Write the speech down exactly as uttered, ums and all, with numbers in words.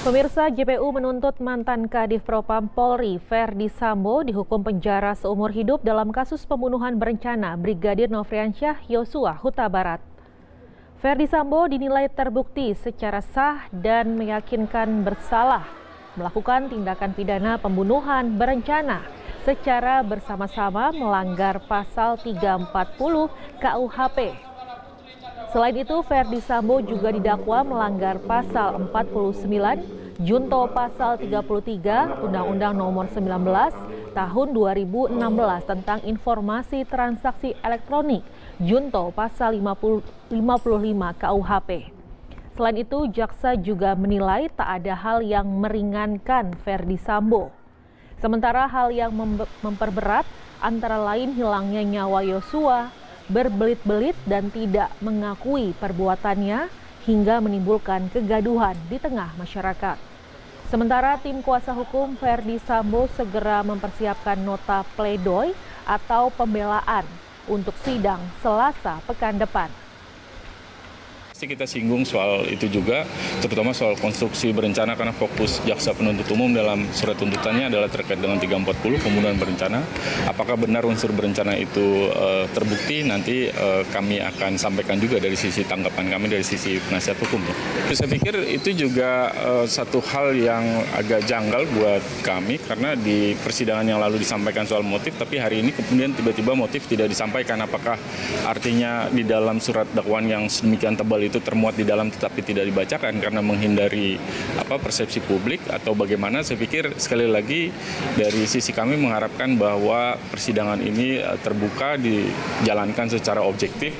Pemirsa, J P U menuntut mantan Kadiv Propam Polri Ferdy Sambo dihukum penjara seumur hidup dalam kasus pembunuhan berencana Brigadir Nofriansyah Yosua Hutabarat. Ferdy Sambo dinilai terbukti secara sah dan meyakinkan bersalah melakukan tindakan pidana pembunuhan berencana secara bersama-sama melanggar Pasal tiga empat nol K U H P. Selain itu, Ferdy Sambo juga didakwa melanggar Pasal empat puluh sembilan, Junto Pasal tiga puluh tiga, Undang-Undang Nomor sembilan belas tahun dua ribu enam belas tentang informasi transaksi elektronik, Junto Pasal lima puluh, lima puluh lima K U H P. Selain itu, jaksa juga menilai tak ada hal yang meringankan Ferdy Sambo. Sementara hal yang memperberat antara lain hilangnya nyawa Yosua, berbelit-belit dan tidak mengakui perbuatannya hingga menimbulkan kegaduhan di tengah masyarakat. Sementara tim kuasa hukum Ferdy Sambo segera mempersiapkan nota pledoi atau pembelaan untuk sidang Selasa pekan depan. Kita singgung soal itu juga, terutama soal konstruksi berencana, karena fokus jaksa penuntut umum dalam surat tuntutannya adalah terkait dengan tiga empat nol pembunuhan berencana. Apakah benar unsur berencana itu e, terbukti, nanti e, kami akan sampaikan juga dari sisi tanggapan kami, dari sisi penasihat hukum. Saya pikir itu juga e, satu hal yang agak janggal buat kami, karena di persidangan yang lalu disampaikan soal motif, tapi hari ini kemudian tiba-tiba motif tidak disampaikan. Apakah artinya di dalam surat dakwaan yang sedemikian tebal itu termuat di dalam tetapi tidak dibacakan karena menghindari apa persepsi publik atau bagaimana? Saya pikir sekali lagi dari sisi kami mengharapkan bahwa persidangan ini terbuka, dijalankan secara objektif.